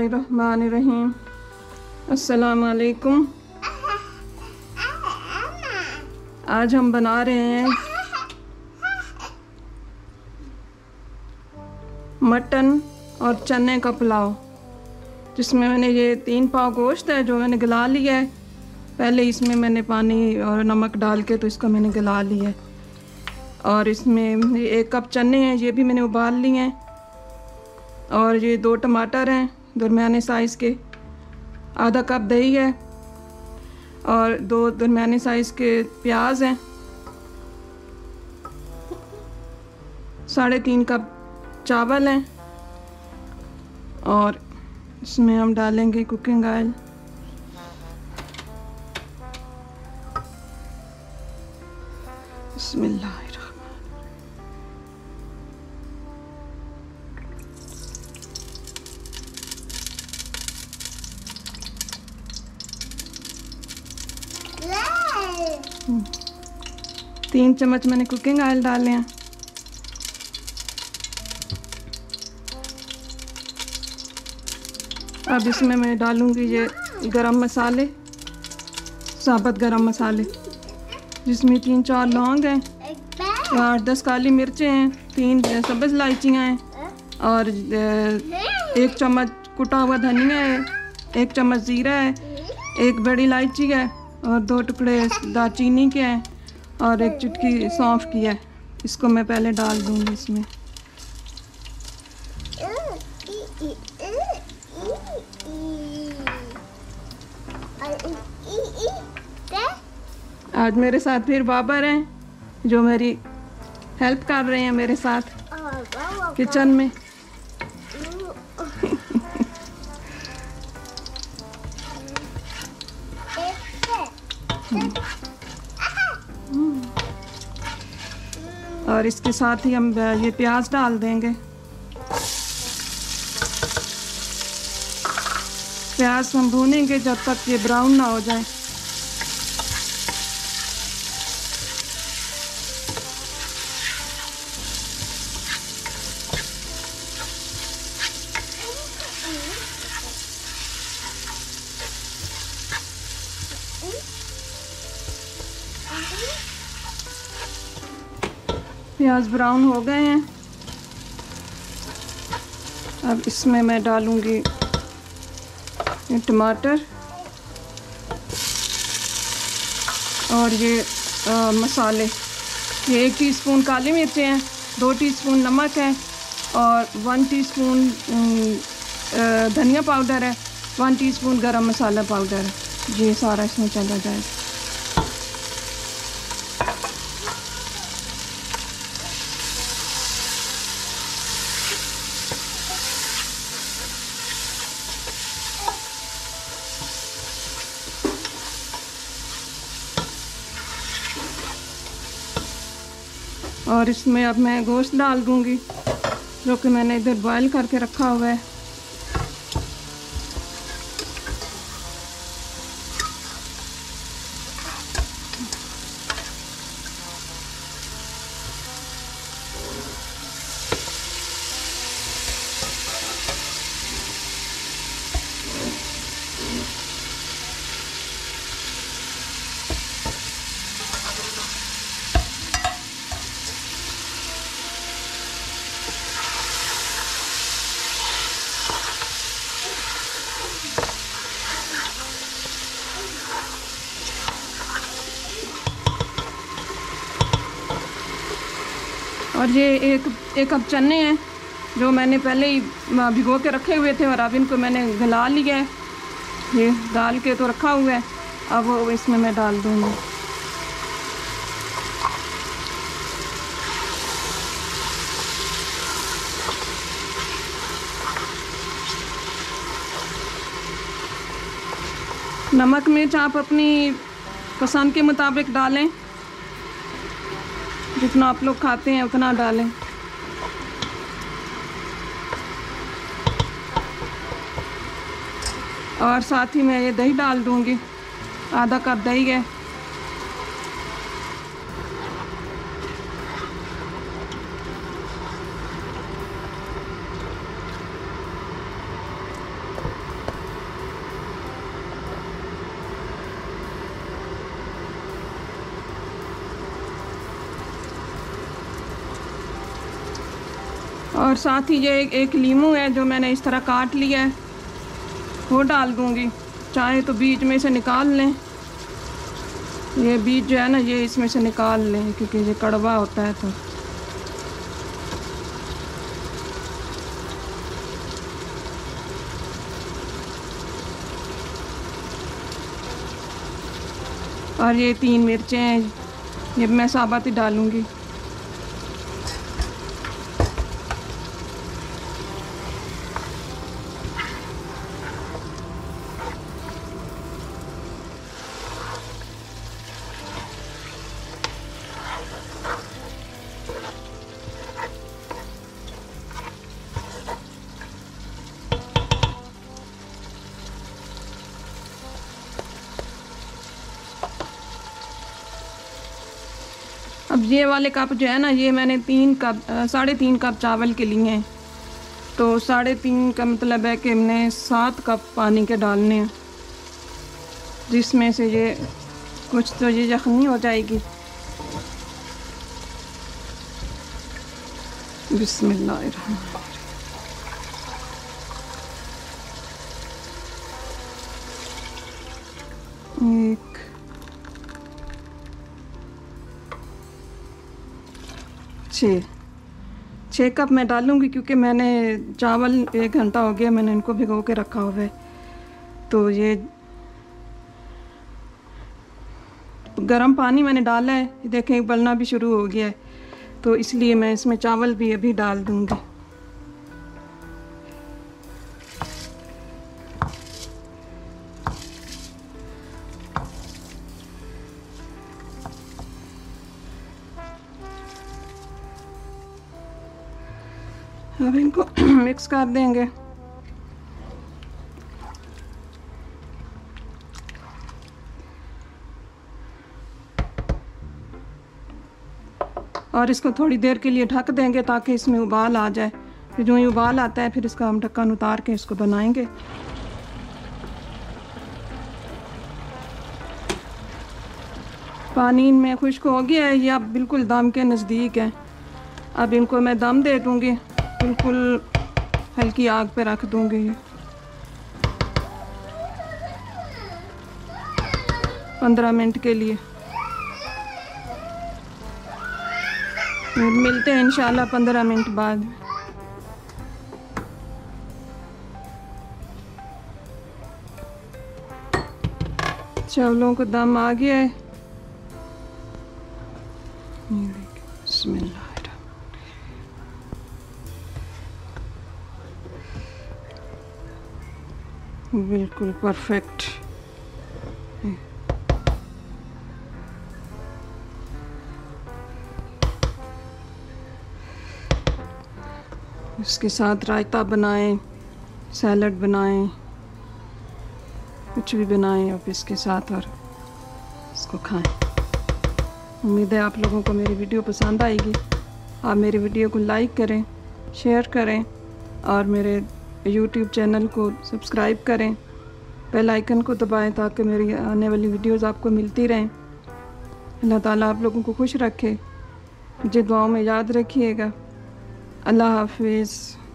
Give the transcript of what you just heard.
बिस्मिल्लाहिर्रहमानिर्रहीम। अस्सलामुअलैकुम। आज हम बना रहे हैं मटन और चने का पुलाव, जिसमें मैंने ये 3 पाव गोश्त है जो मैंने गला लिया है। पहले इसमें मैंने पानी और नमक डाल के तो इसको मैंने गला लिया है। और इसमें 1 कप चने हैं, ये भी मैंने उबाल लिए हैं। और ये 2 टमाटर हैं दरमियाने साइज़ के, आधा कप दही है और 2 दरमियाने साइज़ के प्याज हैं, 3.5 कप चावल हैं। और इसमें हम डालेंगे कुकिंग ऑयल, बिस्मिल्लाहिर्रहमानिर्रहीम। 3 चम्मच मैंने कुकिंग ऑयल डाले हैं। अब इसमें मैं डालूंगी ये गरम मसाले, साबुत गरम मसाले, जिसमें 3-4 लौंग हैं, 8-10 काली मिर्चें हैं, 3 सब्ज़ इलायचियाँ हैं, और 1 चम्मच कुटा हुआ धनिया है, 1 चम्मच ज़ीरा है, 1 बड़ी इलायची है, और 2 टुकड़े दालचीनी के हैं, और 1 चुटकी सौंफ की है। इसको मैं पहले डाल दूँगी इसमें। आज मेरे साथ फिर बाबर हैं जो मेरी हेल्प कर रहे हैं मेरे साथ किचन में। और इसके साथ ही हम ये प्याज डाल देंगे। प्याज हम भूनेंगे जब तक ये ब्राउन ना हो जाए। प्याज ब्राउन हो गए हैं। अब इसमें मैं डालूंगी टमाटर और ये मसाले। ये 1 टीस्पून काली मिर्चें हैं, 2 टीस्पून नमक है, और 1 टीस्पून धनिया पाउडर है, 1 टीस्पून गरम मसाला पाउडर है। ये सारा इसमें चला जाएगा। और इसमें अब मैं गोश्त डाल दूँगी जो कि मैंने इधर बॉयल करके रखा हुआ है। और ये 1 कप चने हैं जो मैंने पहले ही भिगो के रखे हुए थे, और अब इनको मैंने गला लिया है। ये डाल के तो रखा हुआ है, अब इसमें मैं डाल दूँगी। नमक मिर्च आप अपनी पसंद के मुताबिक डालें, जितना आप लोग खाते हैं उतना डालें। और साथ ही मैं ये दही डाल दूँगी, आधा कप दही है। और साथ ही ये एक लीमू है जो मैंने इस तरह काट लिया है, वो डाल दूँगी। चाहे तो बीज में से निकाल लें, ये बीज जो है ना ये इसमें से निकाल लें क्योंकि ये कड़वा होता है। तो और ये 3 मिर्चें हैं, ये मैं साबुत ही डालूँगी। अब ये वाले कप जो है ना ये मैंने 3.5 कप चावल के लिए हैं, तो 3.5 का मतलब है कि हमने 7 कप पानी के डालने हैं, जिसमें से ये कुछ तो ये यखनी हो जाएगी। बिस्मिल्लाह। छः कप मैं डालूँगी क्योंकि मैंने चावल 1 घंटा हो गया मैंने इनको भिगो के रखा हुआ है। तो ये गरम पानी मैंने डाला है, देखें उबलना भी शुरू हो गया है, तो इसलिए मैं इसमें चावल भी अभी डाल दूँगी। अब इनको मिक्स कर देंगे। और इसको थोड़ी देर के लिए ढक देंगे ताकि इसमें उबाल आ जाए। फिर जो ही उबाल आता है फिर इसका हम ढक्कन उतार के इसको बनाएंगे। पानी इनमें खुश्क हो गया है, ये अब बिल्कुल दम के नज़दीक है। अब इनको मैं दम दे दूँगी, बिल्कुल हल्की आग पे रख दूँगी। 15 मिनट के लिए मिलते हैं इंशाल्लाह 15 मिनट बाद। चावलों को दम आ गया है। बिस्मिल्लाह। बिल्कुल परफेक्ट। इसके साथ रायता बनाएं, सैलड बनाएं, कुछ भी बनाएं आप इसके साथ और इसको खाएं। उम्मीद है आप लोगों को मेरी वीडियो पसंद आएगी। आप मेरी वीडियो को लाइक करें, शेयर करें और मेरे YouTube चैनल को सब्सक्राइब करें। बेल आइकन को दबाएं ताकि मेरी आने वाली वीडियोस आपको मिलती रहें। अल्लाह ताला आप लोगों को खुश रखे। मुझे दुआओं में याद रखिएगा। अल्लाह हाफिज़।